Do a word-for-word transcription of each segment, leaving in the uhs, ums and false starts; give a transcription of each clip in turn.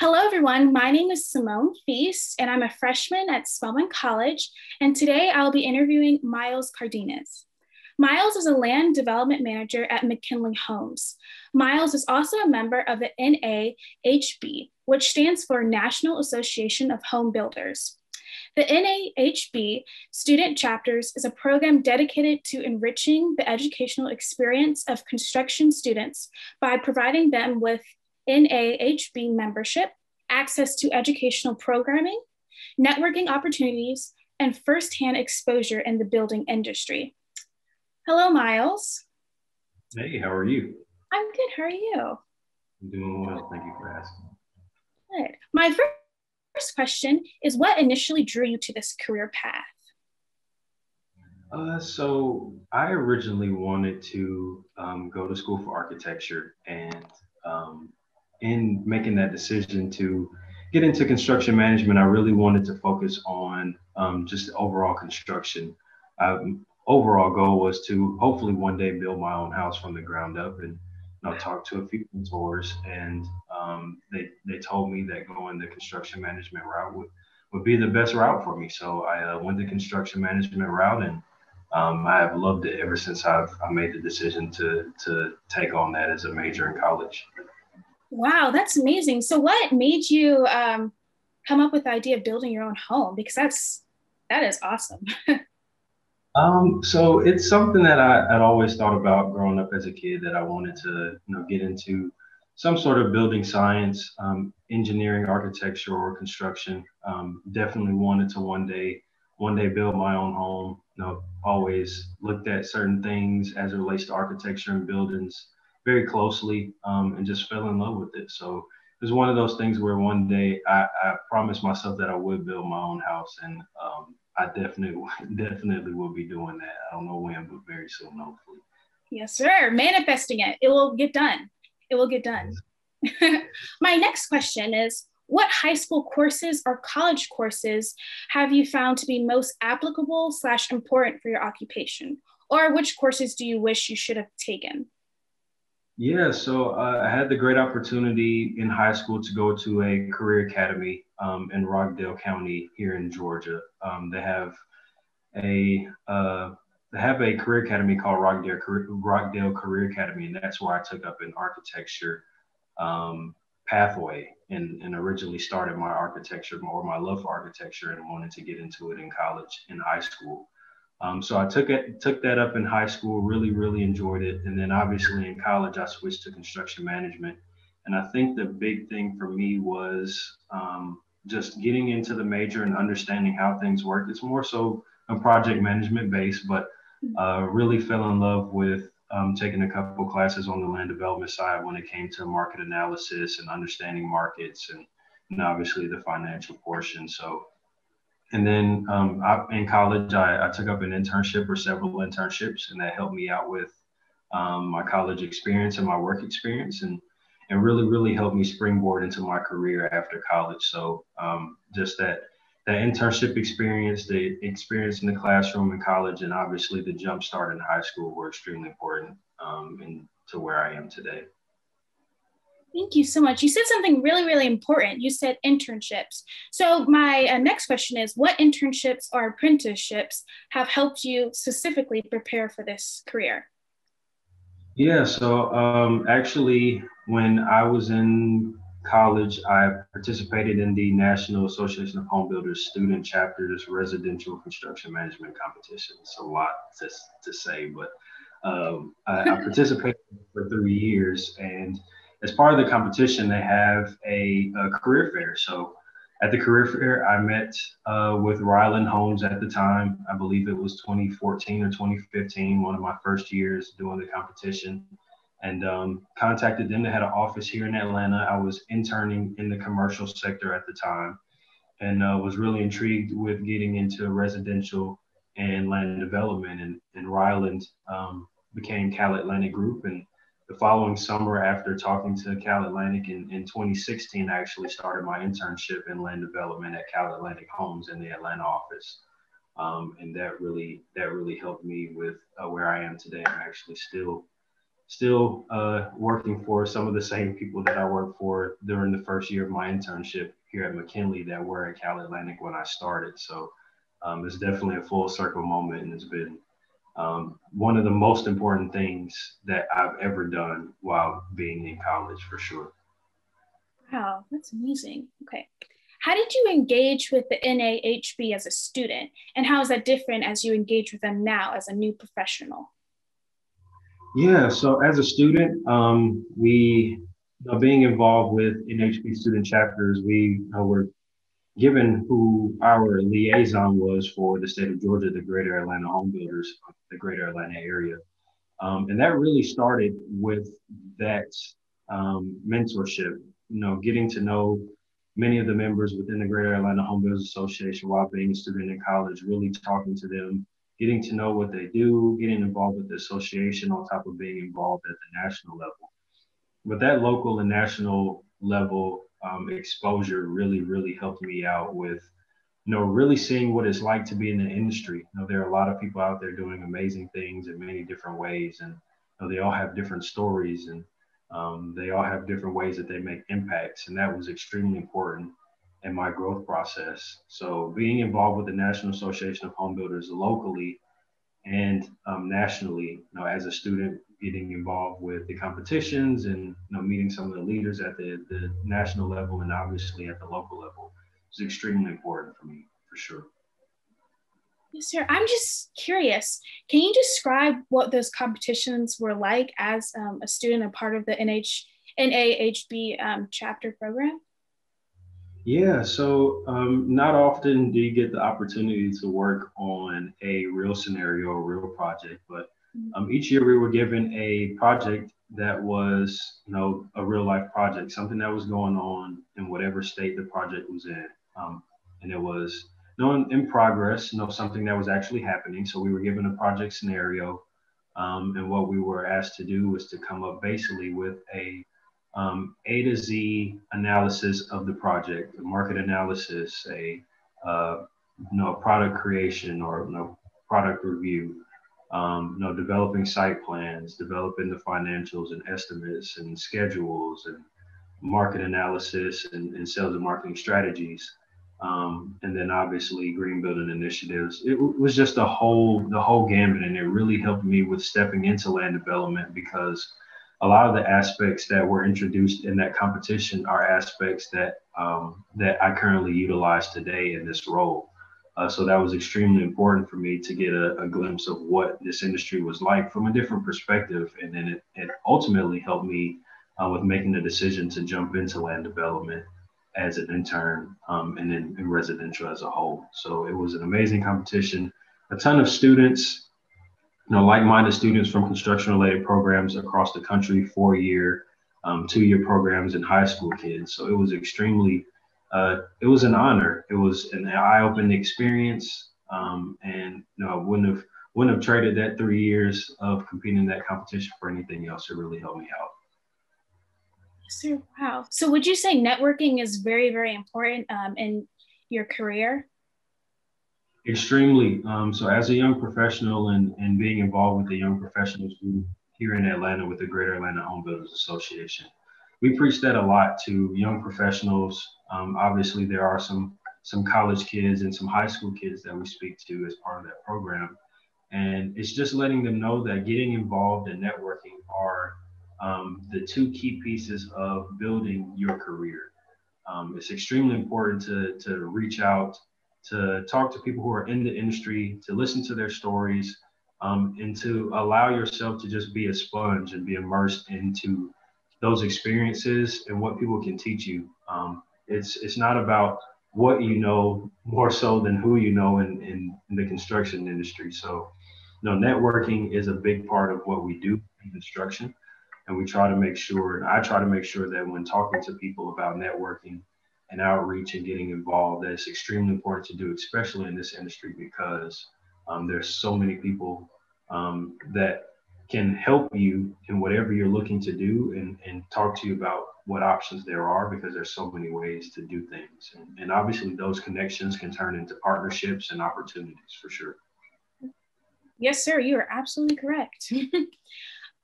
Hello everyone, my name is Simone Feast and I'm a freshman at Spelman College, and today I'll be interviewing Miles Cardenas. Miles is a land development manager at McKinley Homes. Miles is also a member of the N A H B, which stands for National Association of Home Builders. The N A H B Student Chapters is a program dedicated to enriching the educational experience of construction students by providing them with N A H B membership, access to educational programming, networking opportunities, and firsthand exposure in the building industry. Hello, Miles. Hey, how are you? I'm good, how are you? I'm doing well, thank you for asking. Good. My first question is, what initially drew you to this career path? Uh, so I originally wanted to um, go to school for architecture, and um, in making that decision to get into construction management, I really wanted to focus on um, just the overall construction. My overall goal was to hopefully one day build my own house from the ground up, and you know, talk to a few mentors, and um, they, they told me that going the construction management route would, would be the best route for me. So I uh, went the construction management route, and um, I have loved it ever since I've I made the decision to, to take on that as a major in college. Wow, that's amazing. So what made you um, come up with the idea of building your own home? Because that's, that is awesome. um, so it's something that I, I'd always thought about growing up as a kid, that I wanted to you know, get into some sort of building science, um, engineering, architecture, or construction. Um, definitely wanted to one day, one day build my own home. You know, always looked at certain things as it relates to architecture and buildings very closely, um, and just fell in love with it. So it was one of those things where one day I, I promised myself that I would build my own house, and um, I definitely, definitely will be doing that. I don't know when, but very soon, hopefully. Yes, sir. Manifesting it. It will get done. It will get done. My next question is, what high school courses or college courses have you found to be most applicable slash important for your occupation? Or which courses do you wish you should have taken? Yeah, so uh, I had the great opportunity in high school to go to a career academy um, in Rockdale County here in Georgia. Um, they have a uh, they have a career academy called Rockdale Rockdale Career Academy, and that's where I took up an architecture um, pathway and, and originally started my architecture or my love for architecture and wanted to get into it in college, in high school. Um, so I took it, took that up in high school, really, really enjoyed it. And then obviously in college, I switched to construction management. And I think the big thing for me was um, just getting into the major and understanding how things work. It's more so a project management base, but uh, really fell in love with um, taking a couple classes on the land development side when it came to market analysis and understanding markets, and, and obviously the financial portion. So. And then um, I, in college, I, I took up an internship or several internships, and that helped me out with um, my college experience and my work experience, and, and really, really helped me springboard into my career after college. So um, just that, that internship experience, the experience in the classroom in college, and obviously the jump start in high school were extremely important um, and to where I am today. Thank you so much. You said something really, really important. You said internships. So my uh, next question is, what internships or apprenticeships have helped you specifically prepare for this career? Yeah, so um, actually, when I was in college, I participated in the National Association of Home Builders Student Chapters Residential Construction Management Competition. It's a lot to, to say, but um, I, I participated for three years. And as part of the competition, they have a, a career fair. So at the career fair, I met uh, with Ryland Holmes at the time. I believe it was twenty fourteen or twenty fifteen, one of my first years doing the competition, and um, contacted them. They had an office here in Atlanta. I was interning in the commercial sector at the time, and uh, was really intrigued with getting into residential and land development. And, and Ryland um, became Cal Atlantic Group, and the following summer, after talking to Cal Atlantic in, in twenty sixteen, I actually started my internship in land development at Cal Atlantic Homes in the Atlanta office. Um, and that really, that really helped me with uh, where I am today. I'm actually still, still uh, working for some of the same people that I worked for during the first year of my internship here at McKinley that were at Cal Atlantic when I started. So um, it's definitely a full circle moment, and it's been um, one of the most important things that I've ever done while being in college, for sure. Wow, that's amazing. Okay. How did you engage with the N A H B as a student, and how is that different as you engage with them now as a new professional? Yeah, so as a student, um, we, uh, being involved with N A H B student chapters, we uh, were given who our liaison was for the state of Georgia, the Greater Atlanta Home Builders, the Greater Atlanta area. Um, and that really started with that um, mentorship, you know, getting to know many of the members within the Greater Atlanta Home Builders Association while being a student in college, really talking to them, getting to know what they do, getting involved with the association on top of being involved at the national level. But that local and national level um, exposure really, really helped me out with, you know, really seeing what it's like to be in the industry. You know, there are a lot of people out there doing amazing things in many different ways, and you know, they all have different stories, and Um, they all have different ways that they make impacts, and that was extremely important in my growth process. So being involved with the National Association of Home Builders locally and um, nationally, you know, as a student, getting involved with the competitions and you know, meeting some of the leaders at the, the national level and obviously at the local level is extremely important for me, for sure. Yes, sir. I'm just curious. Can you describe what those competitions were like as um, a student and part of the N A H B um, chapter program? Yeah, so um, not often do you get the opportunity to work on a real scenario, a real project, but um, each year we were given a project that was, you know, a real life project, something that was going on in whatever state the project was in. Um, and it was in progress, you know, something that was actually happening. So we were given a project scenario, um, and what we were asked to do was to come up basically with a um, A to Z analysis of the project, a market analysis, a uh, you know, product creation or you know, product review, um, you know, developing site plans, developing the financials and estimates and schedules and market analysis and, and sales and marketing strategies. Um, and then obviously green building initiatives. It was just the whole, the whole gamut, and it really helped me with stepping into land development, because a lot of the aspects that were introduced in that competition are aspects that, um, that I currently utilize today in this role. Uh, so that was extremely important for me to get a, a glimpse of what this industry was like from a different perspective. And then it, it ultimately helped me uh, with making the decision to jump into land development as an intern, um, and then in residential as a whole. So it was an amazing competition. A ton of students, you know, like-minded students from construction-related programs across the country, four-year, um, two-year programs, and high school kids. So it was extremely, uh, it was an honor. It was an eye-opening experience, um, and you know, I wouldn't have wouldn't have traded that three years of competing in that competition for anything else. It really helped me out. Sir, wow. So would you say networking is very, very important um, in your career? Extremely. Um, so as a young professional and, and being involved with the young professionals group here in Atlanta with the Greater Atlanta Home Builders Association, we preach that a lot to young professionals. Um, obviously, there are some, some college kids and some high school kids that we speak to as part of that program. And it's just letting them know that getting involved in networking are Um, the two key pieces of building your career. Um, it's extremely important to, to reach out, to talk to people who are in the industry, to listen to their stories, um, and to allow yourself to just be a sponge and be immersed into those experiences and what people can teach you. Um, it's, it's not about what you know more so than who you know in, in, in the construction industry. So, you know, networking is a big part of what we do in construction. And we try to make sure, and I try to make sure that when talking to people about networking and outreach and getting involved, that it's extremely important to do, especially in this industry, because um, there's so many people um, that can help you in whatever you're looking to do and, and talk to you about what options there are, because there's so many ways to do things. And, and obviously those connections can turn into partnerships and opportunities for sure. Yes, sir, you are absolutely correct.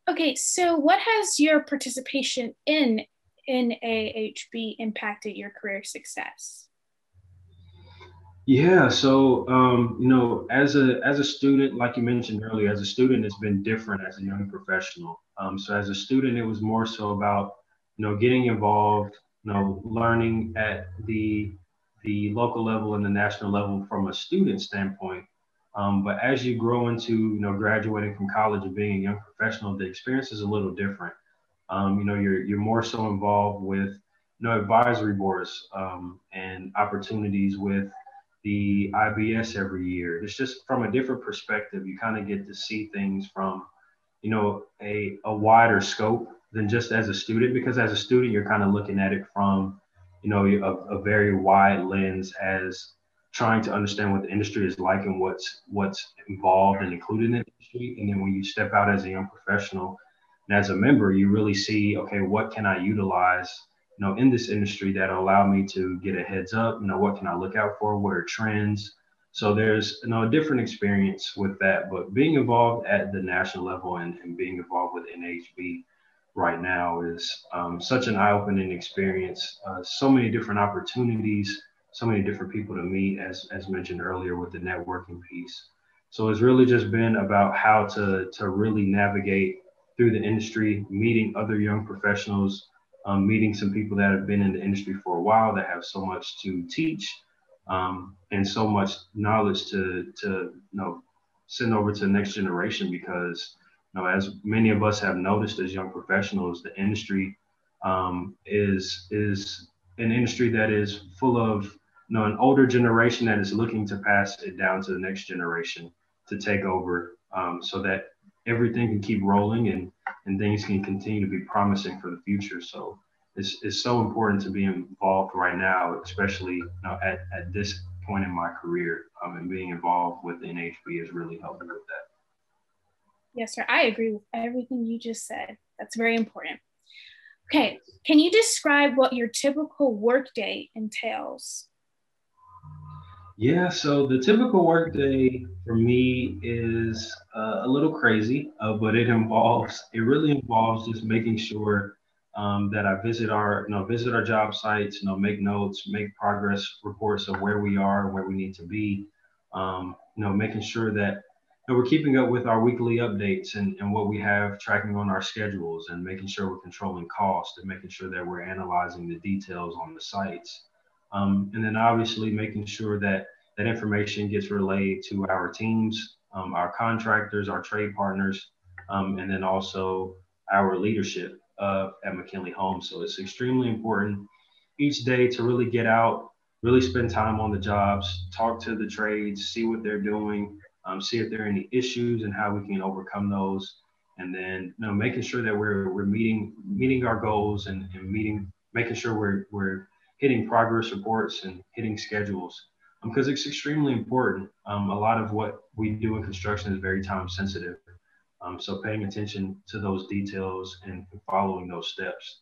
Okay, so what has your participation in N A H B impacted your career success? Yeah, so, um, you know, as a as a student, like you mentioned earlier, as a student, it's been different as a young professional. Um, so as a student, it was more so about, you know, getting involved, you know, learning at the, the local level and the national level from a student standpoint. Um, but as you grow into, you know, graduating from college and being a young professional, the experience is a little different. Um, you know, you're, you're more so involved with, you know, advisory boards um, and opportunities with the I B S every year. It's just from a different perspective. You kind of get to see things from, you know, a, a wider scope than just as a student, because as a student, you're kind of looking at it from, you know, a, a very wide lens as trying to understand what the industry is like and what's what's involved and included in the industry. And then when you step out as a young professional and as a member, you really see, okay, what can I utilize, you know, in this industry that allow me to get a heads up? You know, what can I look out for? What are trends? So there's, you know, a different experience with that, but being involved at the national level and, and being involved with N A H B right now is um, such an eye-opening experience. Uh, so many different opportunities, so many different people to meet, as, as mentioned earlier, with the networking piece. So it's really just been about how to, to really navigate through the industry, meeting other young professionals, um, meeting some people that have been in the industry for a while that have so much to teach um, and so much knowledge to, to you know, send over to the next generation. Because, you know, as many of us have noticed as young professionals, the industry um, is, is an industry that is full of, you know, an older generation that is looking to pass it down to the next generation to take over, um, so that everything can keep rolling and, and things can continue to be promising for the future. So it's, it's so important to be involved right now, especially, you know, at, at this point in my career, um, and being involved with N A H B has really helped me with that. Yes, sir. I agree with everything you just said. That's very important. Okay, can you describe what your typical workday entails? Yeah, so the typical workday for me is uh, a little crazy, uh, but it involves, it really involves just making sure um, that I visit our, you know, visit our job sites, you know, make notes, make progress reports of where we are, where we need to be, um, you know, making sure that, you know, we're keeping up with our weekly updates and, and what we have, tracking on our schedules and making sure we're controlling cost and making sure that we're analyzing the details on the sites. Um, and then obviously making sure that that information gets relayed to our teams, um, our contractors, our trade partners, um, and then also our leadership uh, at McKinley Homes. So it's extremely important each day to really get out, really spend time on the jobs, talk to the trades, see what they're doing, um, see if there are any issues and how we can overcome those. And then, you know, making sure that we're, we're meeting meeting our goals and, and meeting, making sure we're, we're hitting progress reports and hitting schedules, because um, it's extremely important. Um, a lot of what we do in construction is very time sensitive. Um, so paying attention to those details and following those steps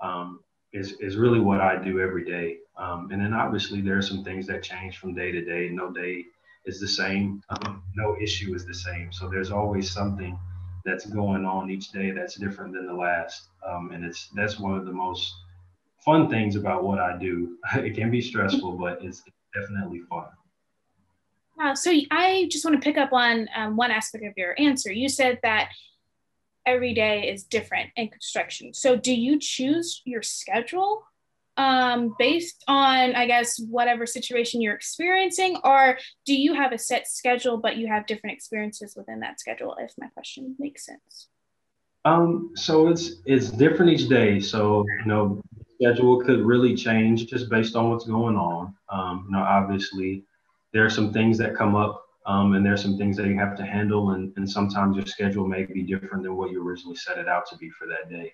um, is, is really what I do every day. Um, and then obviously there are some things that change from day to day. No day is the same, um, no issue is the same. So there's always something that's going on each day that's different than the last. Um, and it's that's one of the most fun things about what I do. It can be stressful, but it's definitely fun. Wow. So I just want to pick up on um, one aspect of your answer. You said that every day is different in construction. So do you choose your schedule um, based on, I guess, whatever situation you're experiencing, or do you have a set schedule, but you have different experiences within that schedule, if my question makes sense? Um, so it's, it's different each day. So, you know, schedule could really change just based on what's going on. Um, you know, obviously, there are some things that come up, um, and there are some things that you have to handle, and, and sometimes your schedule may be different than what you originally set it out to be for that day.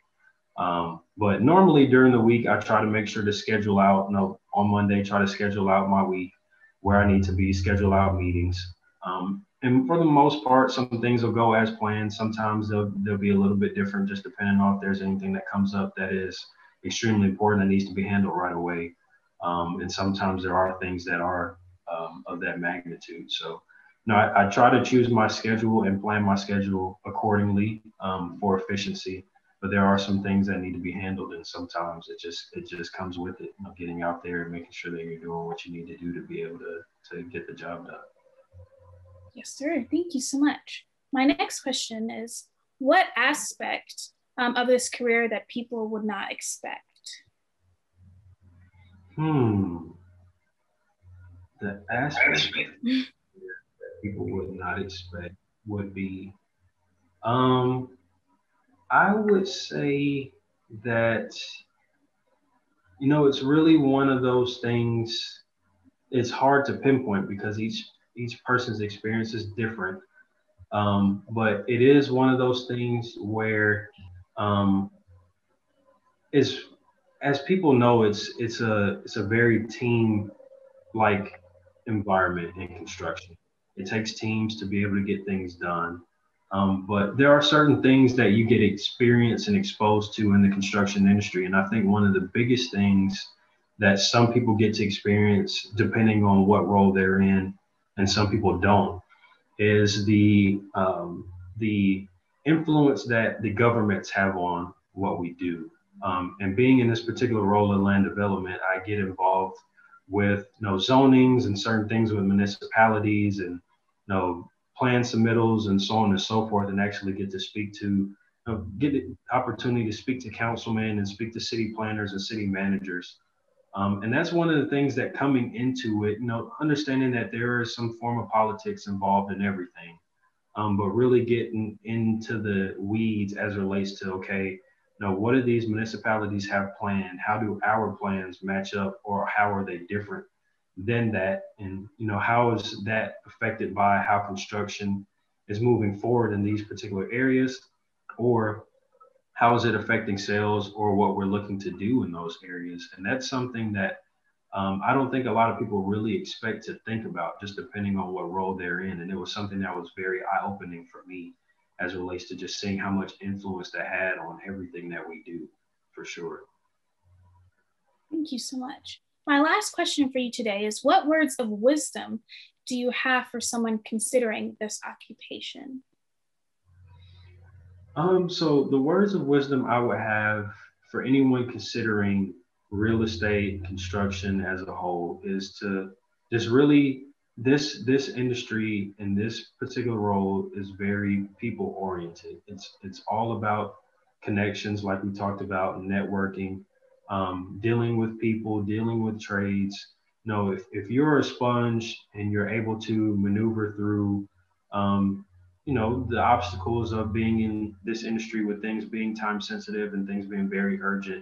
Um, but normally during the week, I try to make sure to schedule out, you know, on Monday, try to schedule out my week, where I need to be, schedule out meetings. Um, and for the most part, some things will go as planned. Sometimes they'll, they'll be a little bit different, just depending on if there's anything that comes up that is extremely important that needs to be handled right away. Um, and sometimes there are things that are um, of that magnitude. So you know, I, I try to choose my schedule and plan my schedule accordingly um, for efficiency. But there are some things that need to be handled, and sometimes it just it just comes with it. You know, getting out there and making sure that you're doing what you need to do to be able to to get the job done. Yes, sir. Thank you so much. My next question is, what aspect um, of this career that people would not expect? Hmm. The aspect that people would not expect would be, um. I would say that, you know, it's really one of those things, it's hard to pinpoint because each each person's experience is different. Um, but it is one of those things where um, it's, as people know, it's it's a it's a very team-like environment in construction. It takes teams to be able to get things done. Um, but there are certain things that you get experience and exposed to in the construction industry. And I think one of the biggest things that some people get to experience, depending on what role they're in, and some people don't, is the, um, the influence that the governments have on what we do. Um, and being in this particular role in land development, I get involved with, you know, zonings and certain things with municipalities and, you know, plan submittals and so on and so forth, and actually get to speak to, you know, get the opportunity to speak to councilmen and speak to city planners and city managers. Um, and that's one of the things that coming into it, you know, understanding that there is some form of politics involved in everything, um, but really getting into the weeds as it relates to, okay, now what do these municipalities have planned? How do our plans match up, or how are they different than that? And, you know, how is that affected by how construction is moving forward in these particular areas, or how is it affecting sales or what we're looking to do in those areas? And that's something that um, I don't think a lot of people really expect to think about, just depending on what role they're in. And it was something that was very eye-opening for me as it relates to just seeing how much influence that had on everything that we do, for sure. Thank you so much. My last question for you today is, what words of wisdom do you have for someone considering this occupation? Um, so the words of wisdom I would have for anyone considering real estate, construction as a whole, is to just really, this, this industry and this particular role is very people oriented. It's, it's all about connections, like we talked about, networking. Um, dealing with people, dealing with trades. You know, if, if you're a sponge and you're able to maneuver through, um, you know, the obstacles of being in this industry with things being time sensitive and things being very urgent,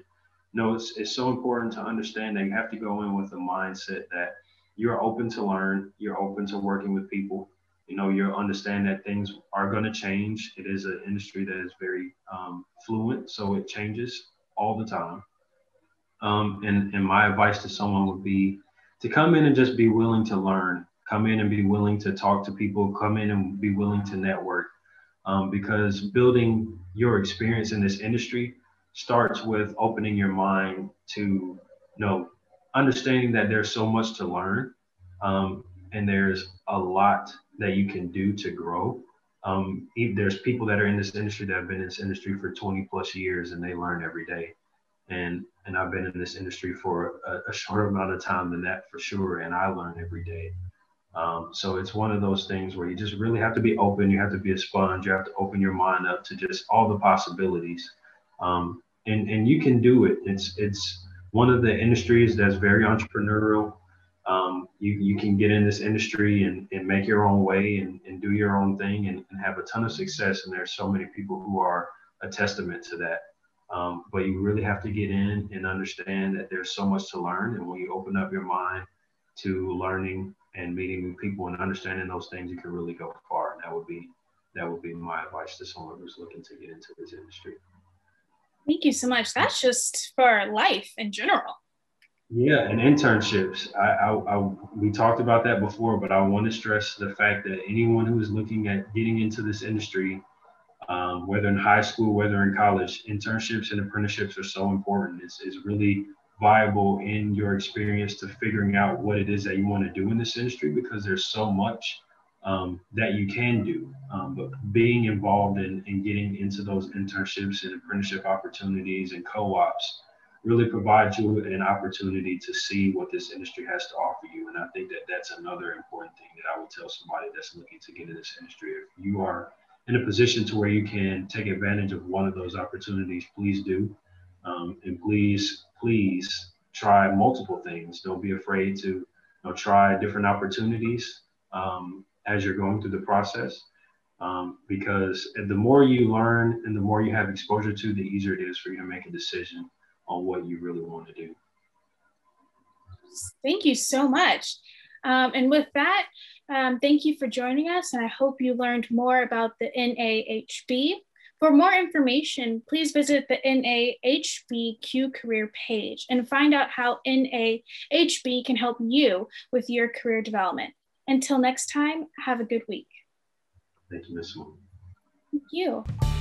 you know, it's, it's so important to understand that you have to go in with a mindset that you're open to learn, you're open to working with people. You know, you understand that things are going to change. It is an industry that is very um, fluent, so it changes all the time. Um, and, and my advice to someone would be to come in and just be willing to learn, come in and be willing to talk to people, come in and be willing to network, um, because building your experience in this industry starts with opening your mind to, you know, understanding that there's so much to learn, um, and there's a lot that you can do to grow. Um, there's people that are in this industry that have been in this industry for twenty plus years and they learn every day. And and I've been in this industry for a, a shorter amount of time than that, for sure. And I learn every day. Um, so it's one of those things where you just really have to be open. You have to be a sponge. You have to open your mind up to just all the possibilities. Um, and, and you can do it. It's, it's one of the industries that's very entrepreneurial. Um, you, you can get in this industry and, and make your own way and, and do your own thing and, and have a ton of success. And there's so many people who are a testament to that. Um, but you really have to get in and understand that there's so much to learn. And when you open up your mind to learning and meeting new people and understanding those things, you can really go far. And that would be, that would be my advice to someone who's looking to get into this industry. Thank you so much. That's just for life in general. Yeah, and internships. I, I, I, we talked about that before, but I want to stress the fact that anyone who is looking at getting into this industry, Um, whether in high school, whether in college, internships and apprenticeships are so important. It's, it's really viable in your experience to figuring out what it is that you want to do in this industry, because there's so much um, that you can do. Um, but being involved in, in getting into those internships and apprenticeship opportunities and co-ops really provides you an opportunity to see what this industry has to offer you. And I think that that's another important thing that I would tell somebody that's looking to get into this industry. If you are in a position to where you can take advantage of one of those opportunities, please do. Um, and please, please try multiple things. Don't be afraid to you know, try different opportunities um, as you're going through the process. Um, because the more you learn and the more you have exposure to, the easier it is for you to make a decision on what you really want to do. Thank you so much. Um, and with that, um, thank you for joining us. And I hope you learned more about the N A H B. For more information, please visit the N A H B Q career page and find out how N A H B can help you with your career development. Until next time, have a good week. Thank you, Miz Simone. Thank you.